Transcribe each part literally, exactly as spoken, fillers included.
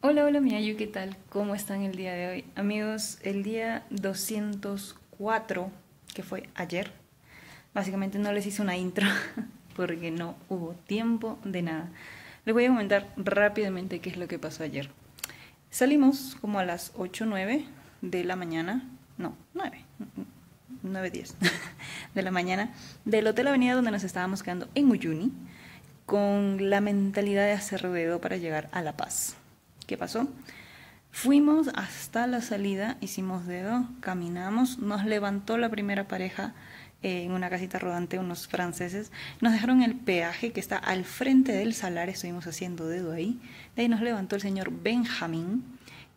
Hola, hola Miayu, ¿qué tal? ¿Cómo están el día de hoy? Amigos, el día doscientos cuatro, que fue ayer, básicamente no les hice una intro porque no hubo tiempo de nada. Les voy a comentar rápidamente qué es lo que pasó ayer. Salimos como a las ocho, nueve de la mañana, no, nueve, nueve, diez de la mañana del Hotel Avenida donde nos estábamos quedando en Uyuni con la mentalidad de hacer ruido para llegar a La Paz. ¿Qué pasó? Fuimos hasta la salida, hicimos dedo, caminamos, nos levantó la primera pareja eh, en una casita rodante, unos franceses. Nos dejaron el peaje que está al frente del salar, estuvimos haciendo dedo ahí. De ahí nos levantó el señor Benjamín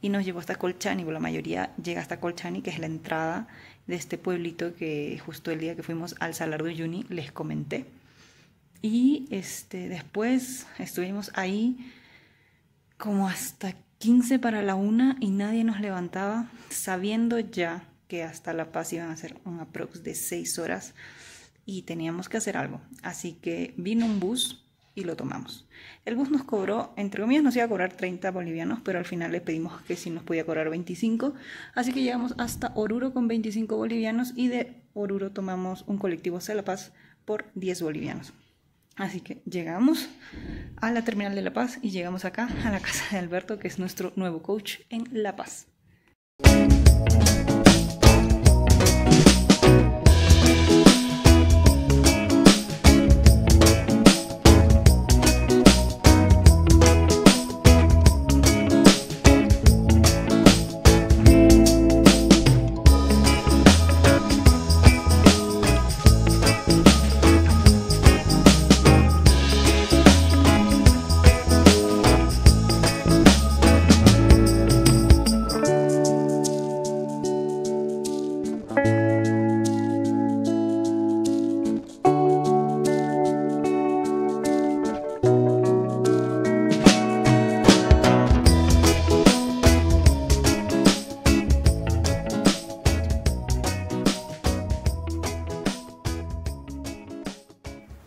y nos llevó hasta Colchani, la mayoría llega hasta Colchani, que es la entrada de este pueblito que justo el día que fuimos al salar de Uyuni les comenté. Y este, después estuvimos ahí como hasta quince para la una y nadie nos levantaba, sabiendo ya que hasta La Paz iban a ser un aprox de seis horas y teníamos que hacer algo. Así que vino un bus y lo tomamos. El bus nos cobró, entre comillas nos iba a cobrar treinta bolivianos, pero al final le pedimos que si nos podía cobrar veinticinco. Así que llegamos hasta Oruro con veinticinco bolivianos y de Oruro tomamos un colectivo hacia La Paz por diez bolivianos. Así que llegamos a la terminal de La Paz y llegamos acá a la casa de Alberto, que es nuestro nuevo coach en La Paz.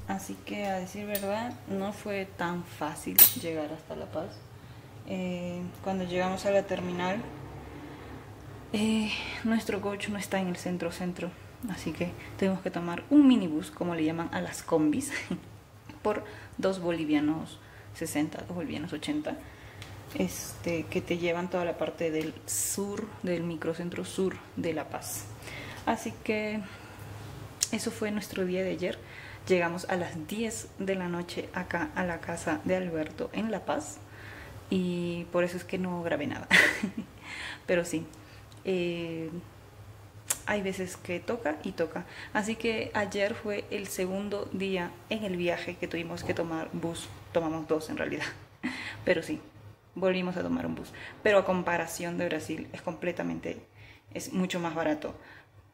Así que, a decir verdad, no fue tan fácil llegar hasta La Paz. Eh, cuando llegamos a la terminal, eh, nuestro coach no está en el centro-centro, así que tuvimos que tomar un minibús, como le llaman a las combis, por dos bolivianos sesenta, dos bolivianos ochenta, este, que te llevan toda la parte del sur, del microcentro sur de La Paz. Así que eso fue nuestro día de ayer. Llegamos a las diez de la noche acá a la casa de Alberto en La Paz y por eso es que no grabé nada. Pero sí, eh, hay veces que toca y toca. Así que ayer fue el segundo día en el viaje que tuvimos que tomar bus. Tomamos dos en realidad, pero sí, volvimos a tomar un bus. Pero a comparación de Brasil es completamente, es mucho más barato.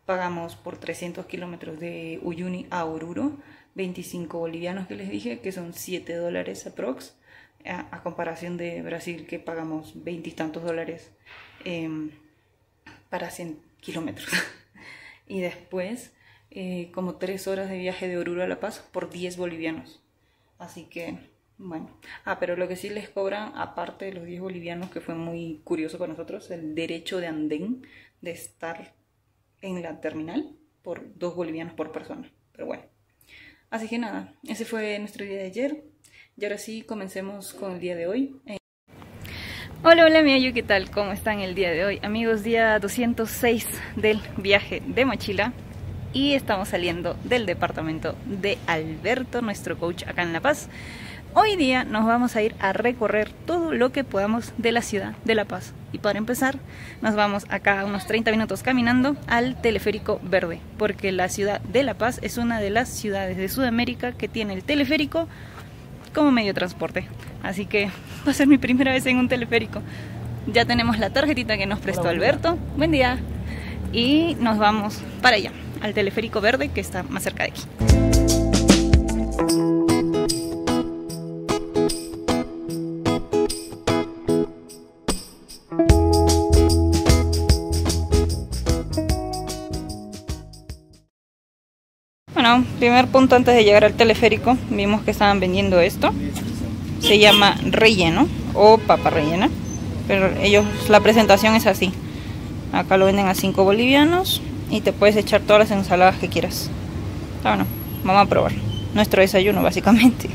Pagamos por trescientos kilómetros de Uyuni a Oruro, veinticinco bolivianos que les dije, que son siete dólares aprox, a, a comparación de Brasil, que pagamos veintitantos dólares eh, para cien kilómetros. Y después, eh, como tres horas de viaje de Oruro a La Paz por diez bolivianos. Así que, bueno. Ah, pero lo que sí les cobran, aparte de los diez bolivianos, que fue muy curioso para nosotros, el derecho de andén de estar en la terminal por dos bolivianos por persona, pero bueno. Así que nada, ese fue nuestro día de ayer y ahora sí comencemos con el día de hoy. Hola, hola Miayu, ¿qué tal? ¿Cómo están el día de hoy? Amigos, día doscientos seis del viaje de mochila y estamos saliendo del departamento de Alberto, nuestro coach acá en La Paz. Hoy día nos vamos a ir a recorrer todo lo que podamos de la ciudad de La Paz. Y para empezar, nos vamos acá unos treinta minutos caminando al teleférico verde, porque la ciudad de La Paz es una de las ciudades de Sudamérica que tiene el teleférico como medio de transporte. Así que va a ser mi primera vez en un teleférico. Ya tenemos la tarjetita que nos prestó Alberto. Buen día. Y nos vamos para allá, al teleférico verde que está más cerca de aquí. Bueno, primer punto antes de llegar al teleférico, vimos que estaban vendiendo esto. Se llama relleno o papa rellena. pero ellos, la presentación es así. Acá lo venden a cinco bolivianos y te puedes echar todas las ensaladas que quieras. Ah, bueno, vamos a probar nuestro desayuno básicamente.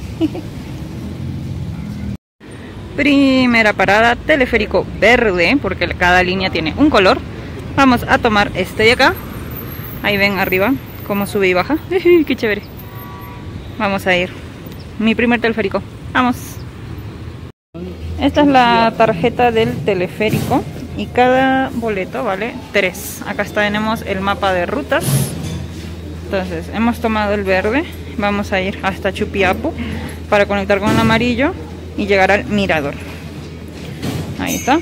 Primera parada, teleférico verde, porque cada línea tiene un color. Vamos a tomar este de acá. Ahí ven arriba cómo sube y baja. ¡Qué chévere! Vamos a ir. Mi primer teleférico. Vamos. Esta es la tarjeta del teleférico y cada boleto vale tres. Acá está, tenemos el mapa de rutas. Entonces, hemos tomado el verde. Vamos a ir hasta Chuquiapu para conectar con el amarillo y llegar al mirador. Ahí está.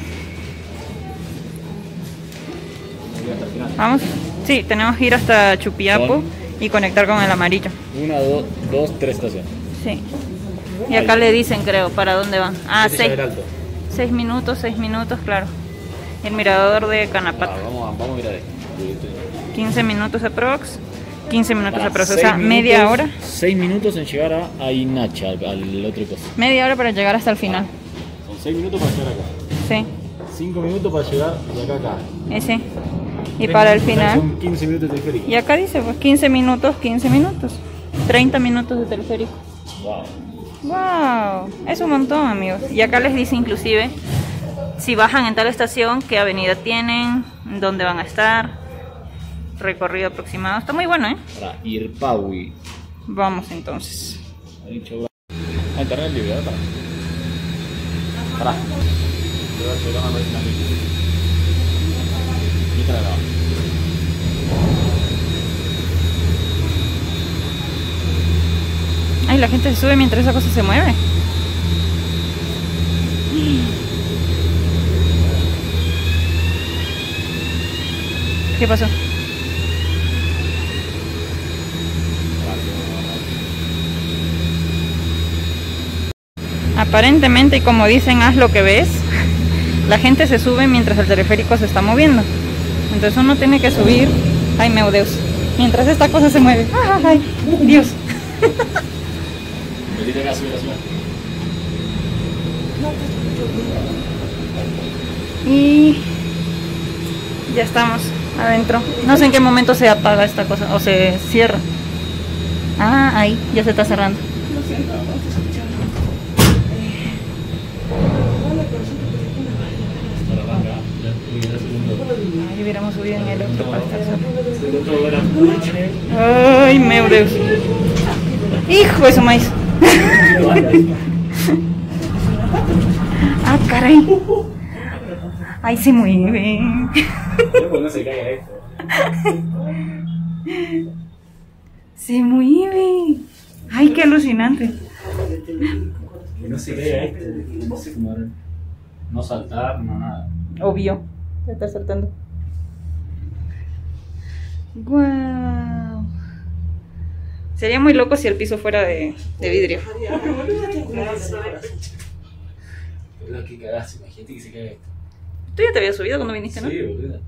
Vamos. Sí, tenemos que ir hasta Chuquiapu y conectar con el amarillo. Una, do, dos, tres estaciones. Sí. Y acá ahí le dicen, creo, para dónde van. Ah, seis. Seis minutos, seis minutos, claro. El mirador de Canapata. Ah, vamos, vamos a mirar ahí. quince minutos aprox. quince minutos aprox, o sea, minutos, media hora. seis minutos en llegar a, a Inacha, al, al otro costo. Media hora para llegar hasta el final. Ah, son seis minutos para llegar acá. Sí. cinco minutos para llegar de acá a acá. Eh, sí. Y para el final son quince minutos de teleférico. Y acá dice pues quince minutos, quince minutos. treinta minutos de teleférico. Wow. Wow, es un montón, amigos. Y acá les dice inclusive si bajan en tal estación, qué avenida tienen, dónde van a estar, recorrido aproximado. Está muy bueno, ¿eh? Para Irpavi. Vamos entonces. Ha dicho internet libre, ¿verdad? Para. Ay, la gente se sube mientras esa cosa se mueve. ¿Qué pasó? Aparentemente, y como dicen, haz lo que ves, la gente se sube mientras el teleférico se está moviendo. Entonces uno tiene que subir, ay meu Dios, mientras esta cosa se mueve. Ay, Dios. Y ya estamos adentro. No sé en qué momento se apaga esta cosa o se cierra. Ah, ahí, ya se está cerrando. Ahí hubiéramos subido en el otro para estar solo. Ay, meu Dios. Hijo de su maíz. Ah, caray. Ay, se mueve. Se mueve. Ay, qué alucinante. No se caiga esto. No se mueve. No saltar, no nada. Obvio. Ya está saltando. Wow. Sería muy loco si el piso fuera de, de vidrio. Pero que cagaste, imagínate que se caiga esto. Tú ya te habías subido cuando viniste, ¿no? Sí, boludo.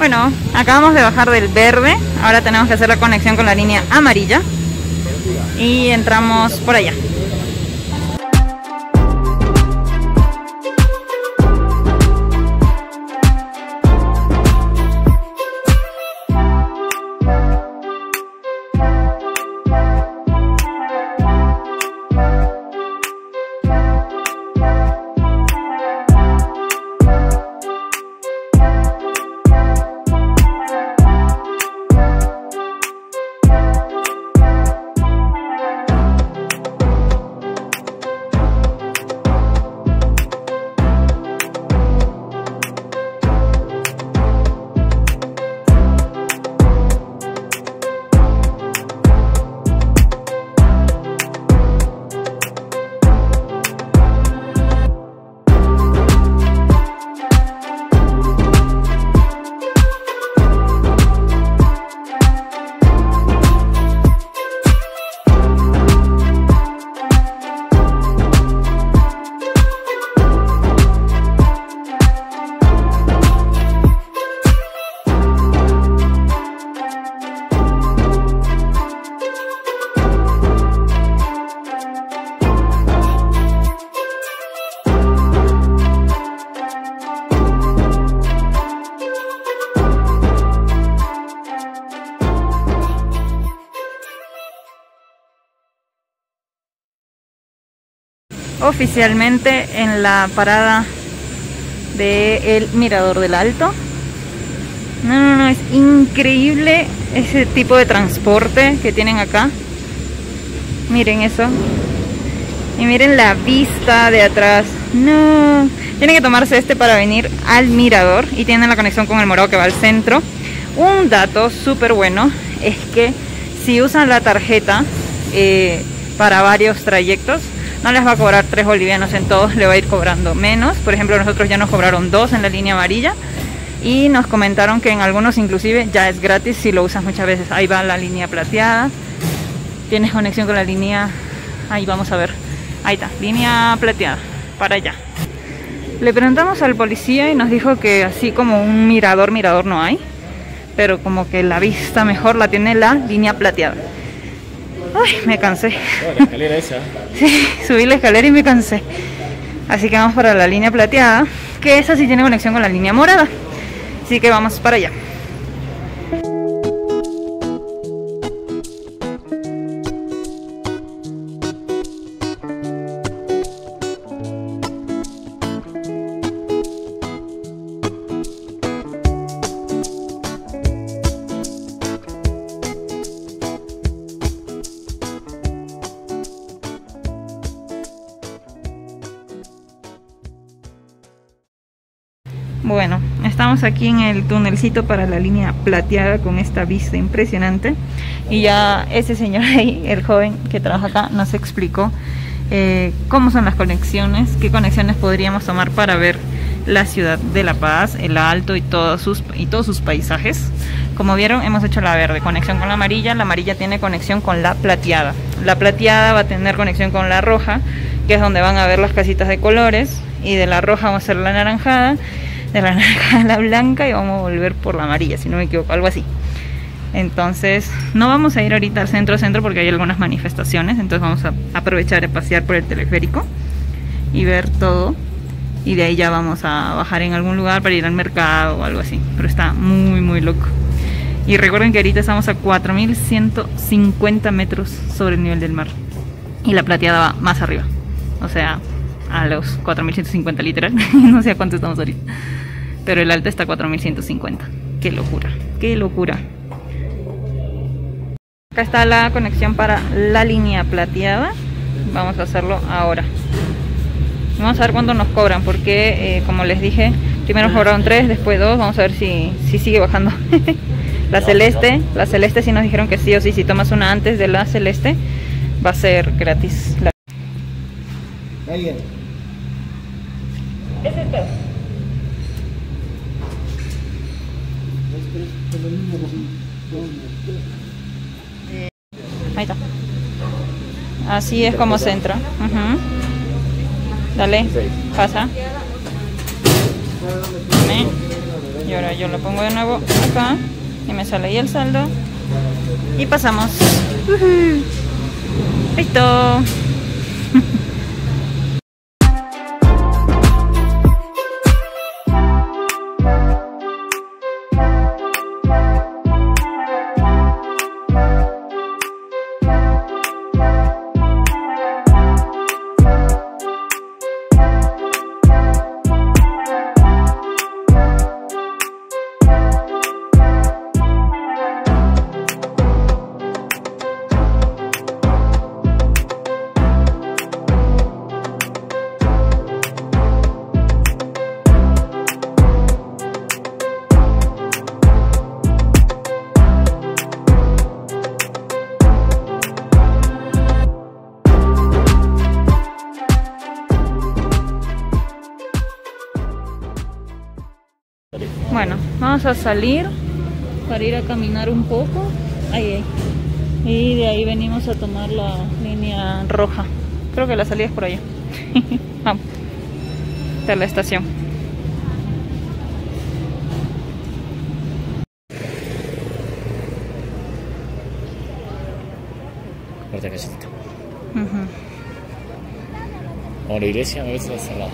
Bueno, acabamos de bajar del verde, ahora tenemos que hacer la conexión con la línea amarilla y entramos por allá. Oficialmente en la parada de el Mirador del Alto. No, no, no, es increíble ese tipo de transporte que tienen acá. Miren eso. Y miren la vista de atrás. No, tienen que tomarse este para venir al Mirador y tienen la conexión con el Morado que va al centro. Un dato súper bueno es que si usan la tarjeta eh, para varios trayectos, no les va a cobrar tres bolivianos en todos, le va a ir cobrando menos. Por ejemplo, nosotros ya nos cobraron dos en la línea amarilla y nos comentaron que en algunos inclusive ya es gratis si lo usas muchas veces. Ahí va la línea plateada, tienes conexión con la línea, ahí vamos a ver, ahí está, línea plateada, para allá. Le preguntamos al policía y nos dijo que así como un mirador, mirador no hay, pero como que la vista mejor la tiene la línea plateada. Ay, me cansé. Oh, la escalera esa. Sí, subí la escalera y me cansé. Así que vamos para la línea plateada, que esa sí tiene conexión con la línea morada. Así que vamos para allá. Bueno, estamos aquí en el tunelcito para la línea plateada con esta vista impresionante. Y ya ese señor ahí, el joven que trabaja acá, nos explicó eh, cómo son las conexiones, qué conexiones podríamos tomar para ver la ciudad de La Paz, el Alto y todos sus, y todos sus paisajes. Como vieron, hemos hecho la verde, conexión con la amarilla. La amarilla tiene conexión con la plateada. La plateada va a tener conexión con la roja, que es donde van a ver las casitas de colores. Y de la roja vamos a hacer la anaranjada, de la naranja a la blanca y vamos a volver por la amarilla, si no me equivoco, algo así. Entonces no vamos a ir ahorita al centro centro porque hay algunas manifestaciones, entonces vamos a aprovechar a pasear por el teleférico y ver todo, y de ahí ya vamos a bajar en algún lugar para ir al mercado o algo así, pero está muy muy loco. Y recuerden que ahorita estamos a cuatro mil ciento cincuenta metros sobre el nivel del mar y la plateada va más arriba, o sea a los cuatro mil ciento cincuenta literal. No sé a cuánto estamos ahorita, pero el alto está a cuatro mil ciento cincuenta. Qué locura, qué locura. Acá está la conexión para la línea plateada. Vamos a hacerlo ahora. Vamos a ver cuánto nos cobran, porque eh, como les dije, primero cobraron tres, después dos. Vamos a ver si, si sigue bajando. La celeste, la celeste sí nos dijeron que sí o sí, si tomas una antes de la celeste va a ser gratis. La... Es esto. Ahí está. Así es como se entra. Uh-huh. Dale, pasa. Dame. Y ahora yo lo pongo de nuevo acá y me sale ahí el saldo. Y pasamos. Uh-huh. Listo. Bueno, vamos a salir para ir a caminar un poco. Ahí, ahí. Y de ahí venimos a tomar la línea roja. Creo que la salida es por allá. Vamos. Está la estación. Otra callecita. Uh-huh. O la iglesia a veces está cerrada.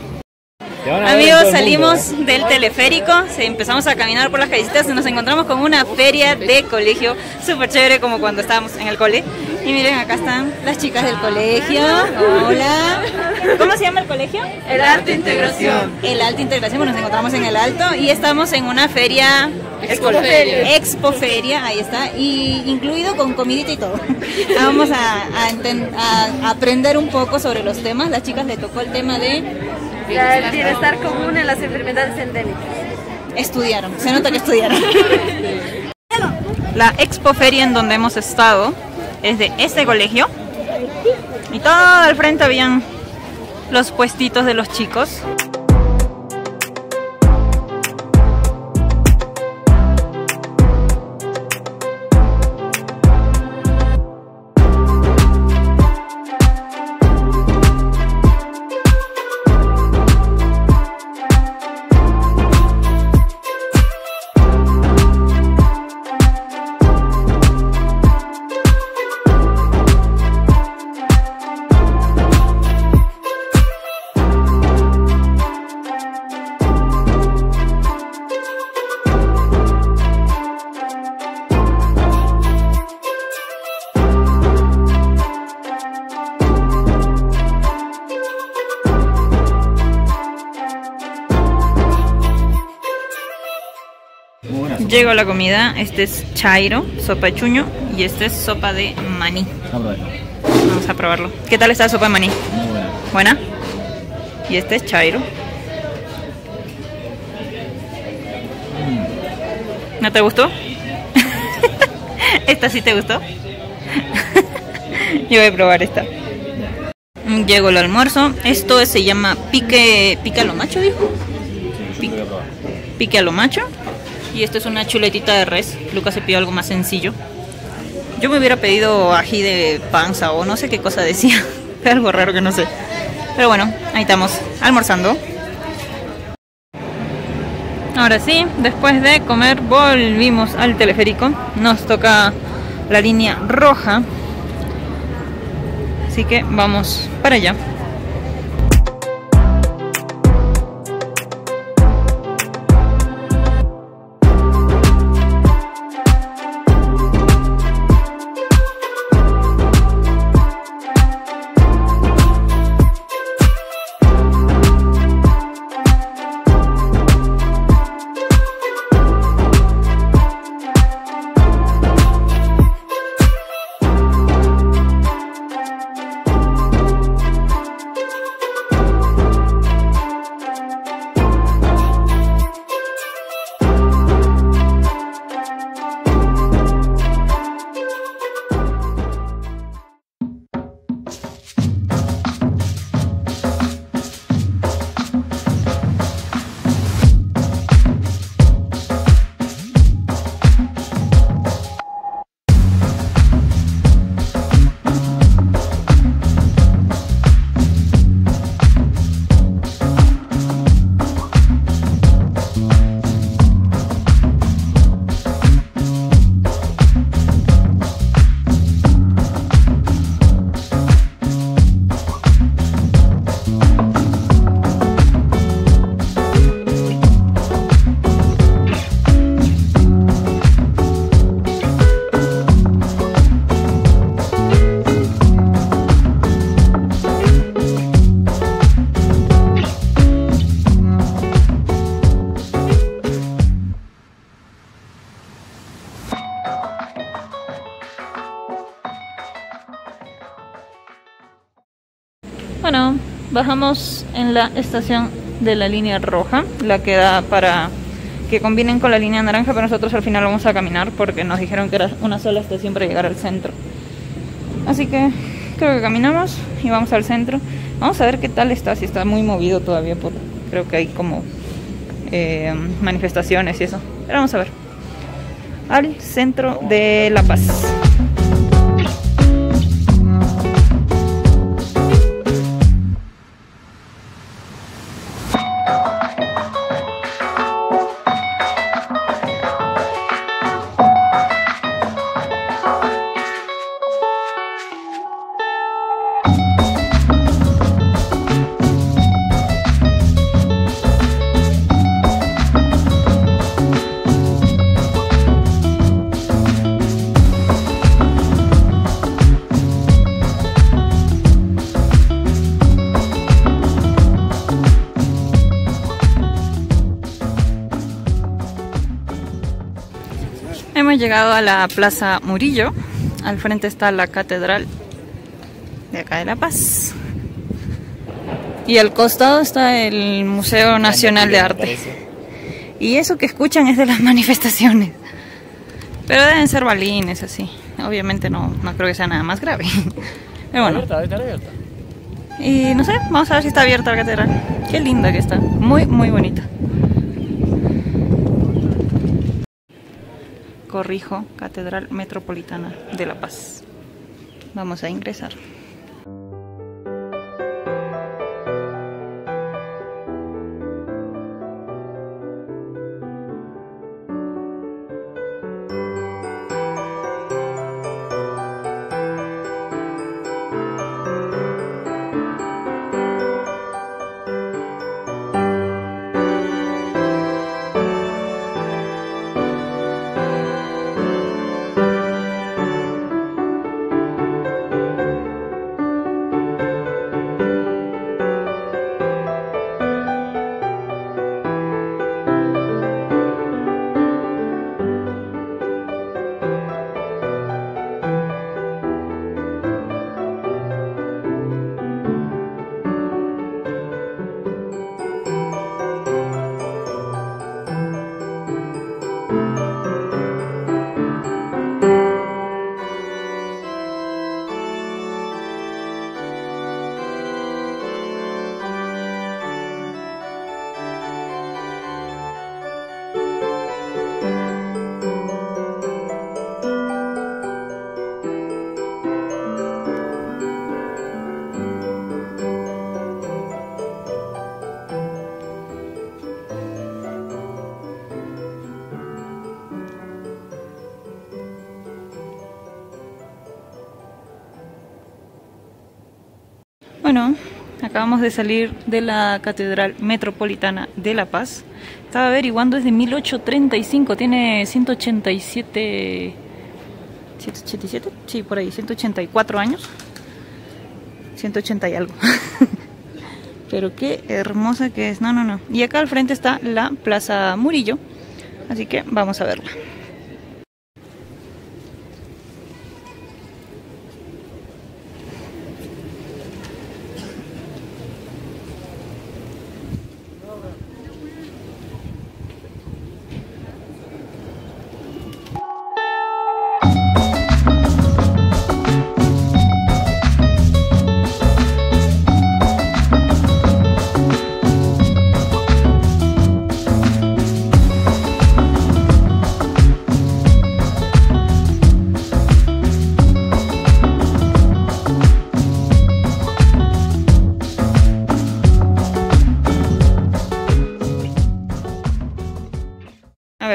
Amigos, salimos mundo, ¿eh? del teleférico, empezamos a caminar por las callecitas y nos encontramos con una feria de colegio, súper chévere como cuando estábamos en el cole. Y miren, acá están las chicas del colegio. Hola. ¿Cómo se llama el colegio? El Alto Integración. El Alto Integración, pues nos encontramos en El Alto y estamos en una feria... Expoferia. Expoferia, ahí está, y incluido con comidita y todo. Vamos a, a, enten, a aprender un poco sobre los temas. Las chicas les tocó el tema de... el bienestar común en las enfermedades endémicas. Estudiaron, se nota que estudiaron. La Expoferia en donde hemos estado es de este colegio. Y todo al frente habían los puestitos de los chicos. Llegó la comida, este es chairo, sopa de chuño, y este es sopa de maní. Vamos a probarlo. ¿Qué tal está la sopa de maní? Muy buena. ¿Buena? Y este es chairo. Mm. ¿No te gustó? ¿Esta sí te gustó? Yo voy a probar esta. Llegó el almuerzo. Esto se llama pique, pique a lo macho, dijo. Pique, pique a lo macho. Y esto es una chuletita de res. Lucas se pidió algo más sencillo. Yo me hubiera pedido ají de panza o no sé qué cosa decía. Algo raro que no sé. Pero bueno, ahí estamos, almorzando. Ahora sí, después de comer volvimos al teleférico. Nos toca la línea roja. Así que vamos para allá. Bueno, bajamos en la estación de la línea roja, la que da para que combinen con la línea naranja, pero nosotros al final vamos a caminar porque nos dijeron que era una sola estación para llegar al centro. Así que creo que caminamos y vamos al centro. Vamos a ver qué tal está, si está muy movido todavía, porque creo que hay como eh, manifestaciones y eso. Pero vamos a ver. Al centro de La Paz. Hemos llegado a la Plaza Murillo. Al frente está la Catedral de acá de La Paz. Y al costado está el Museo Nacional de Arte. Y eso que escuchan es de las manifestaciones. Pero deben ser balines, así. Obviamente no, no creo que sea nada más grave. Pero bueno. Está abierta, está abierta. Y no sé, vamos a ver si está abierta la catedral. Qué linda que está. Muy, muy bonita. Corrijo, Catedral Metropolitana de La Paz. Vamos a ingresar. Bueno, acabamos de salir de la Catedral Metropolitana de La Paz. Estaba averiguando, es de mil ochocientos treinta y cinco, tiene ciento ochenta y siete... ¿ciento ochenta y siete? Sí, por ahí, ciento ochenta y cuatro años. ciento ochenta y algo. Pero qué hermosa que es, no, no, no. Y acá al frente está la Plaza Murillo, así que vamos a verla.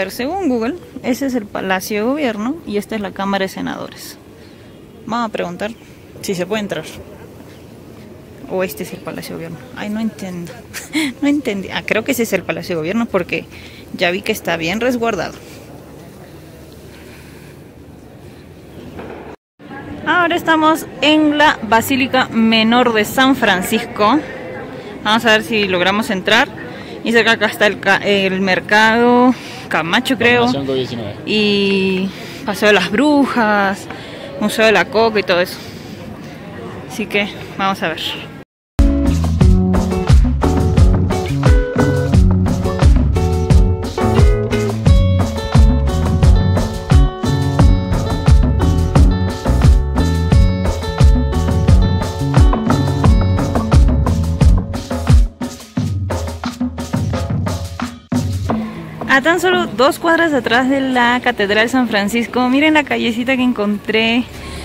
Según Google, ese es el Palacio de Gobierno y esta es la Cámara de Senadores. Vamos a preguntar si se puede entrar. O este es el Palacio de Gobierno. Ay, no entiendo. No entendí. Ah, creo que ese es el Palacio de Gobierno porque ya vi que está bien resguardado. Ahora estamos en la Basílica Menor de San Francisco. Vamos a ver si logramos entrar. Y cerca acá está el, el mercado Camacho, creo, y Paseo de las Brujas, Museo de la Coca y todo eso. Así que vamos a ver. A tan solo dos cuadras atrás de la Catedral San Francisco, miren la callecita que encontré.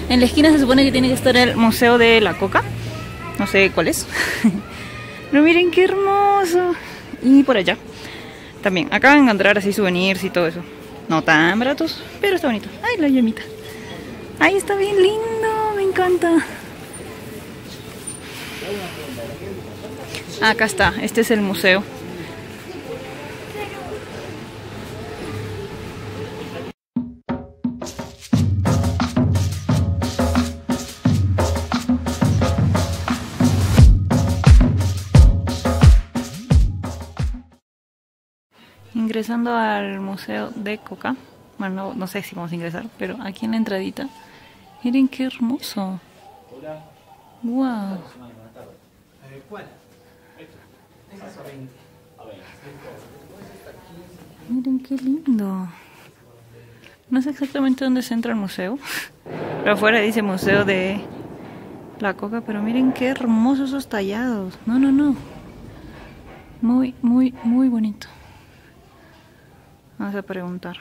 En la esquina se supone que tiene que estar el Museo de la Coca. No sé cuál es. Pero miren qué hermoso. Y por allá también. Acá van a encontrar así souvenirs y todo eso. No tan baratos, pero está bonito. Ay, la llamita. Ay, está bien lindo. Me encanta. Acá está. Este es el museo. Ingresando al Museo de Coca, bueno, no, no sé si vamos a ingresar, pero aquí en la entradita, miren qué hermoso. Hola. Wow. ¿Cuál? Miren qué lindo. No sé exactamente dónde se entra el museo, pero afuera dice Museo de la Coca, pero miren qué hermosos esos tallados. No, no, no. Muy, muy, muy bonito. Vamos a preguntar.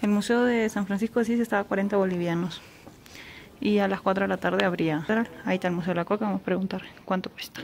El Museo de San Francisco de Asís estaba a cuarenta bolivianos. Y a las cuatro de la tarde habría. Ahí está el Museo de la Coca, vamos a preguntar cuánto cuesta.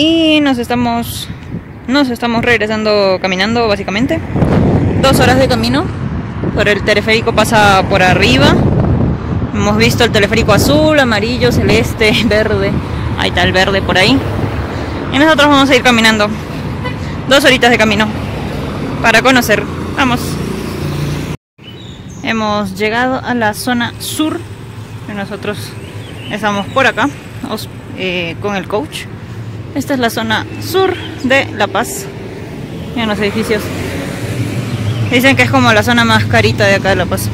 Y nos estamos nos estamos regresando caminando, básicamente. Dos horas de camino. Por el teleférico pasa por arriba. Hemos visto el teleférico azul, amarillo, celeste, verde. Ahí está el verde por ahí. Y nosotros vamos a ir caminando. Dos horitas de camino. Para conocer. Vamos. Hemos llegado a la zona sur. Y nosotros estamos por acá. Os, eh, con el coach. Esta es la zona sur de La Paz. Miren los edificios. Dicen que es como la zona más carita de acá de La Paz.